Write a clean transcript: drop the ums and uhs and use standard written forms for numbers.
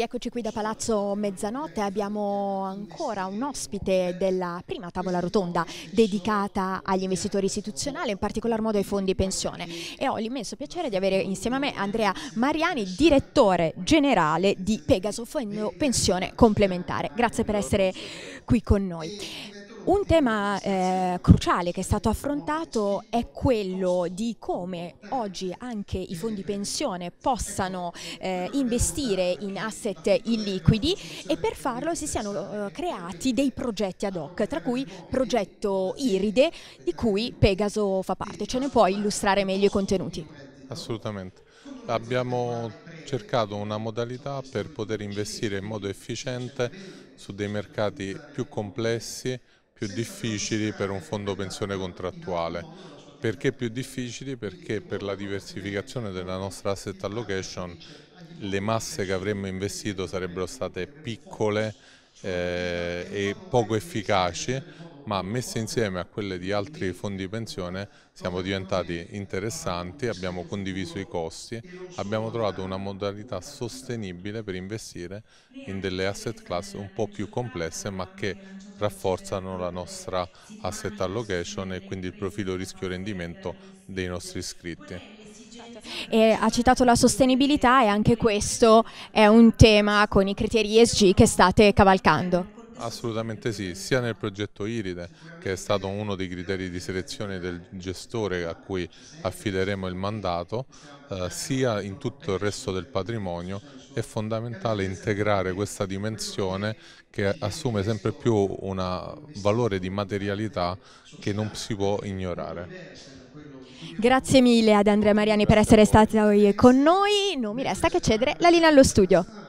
Rieccoci qui da Palazzo Mezzanotte, abbiamo ancora un ospite della prima tavola rotonda dedicata agli investitori istituzionali, in particolar modo ai fondi pensione, e ho l'immenso piacere di avere insieme a me Andrea Mariani, direttore generale di Pegaso Fondo Pensione Complementare. Grazie per essere qui con noi. Un tema cruciale che è stato affrontato è quello di come oggi anche i fondi pensione possano investire in asset illiquidi e per farlo si siano creati dei progetti ad hoc, tra cui progetto Iride, di cui Pegaso fa parte. Ce ne puoi illustrare meglio i contenuti? Assolutamente. Abbiamo cercato una modalità per poter investire in modo efficiente su dei mercati più complessi, più difficili per un fondo pensione contrattuale. Perché più difficili? Perché per la diversificazione della nostra asset allocation le masse che avremmo investito sarebbero state piccole e poco efficaci, ma messe insieme a quelle di altri fondi pensione siamo diventati interessanti, abbiamo condiviso i costi, abbiamo trovato una modalità sostenibile per investire in delle asset class un po' più complesse ma che rafforzano la nostra asset allocation e quindi il profilo rischio-rendimento dei nostri iscritti. E ha citato la sostenibilità, e anche questo è un tema con i criteri ESG che state cavalcando. Assolutamente sì, sia nel progetto Iride, che è stato uno dei criteri di selezione del gestore a cui affideremo il mandato, sia in tutto il resto del patrimonio è fondamentale integrare questa dimensione che assume sempre più un valore di materialità che non si può ignorare. Grazie mille ad Andrea Mariani per essere stato con noi, non mi resta che cedere la linea allo studio.